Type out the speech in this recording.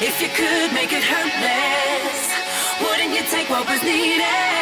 If you could make it hurtless, wouldn't you take what was needed?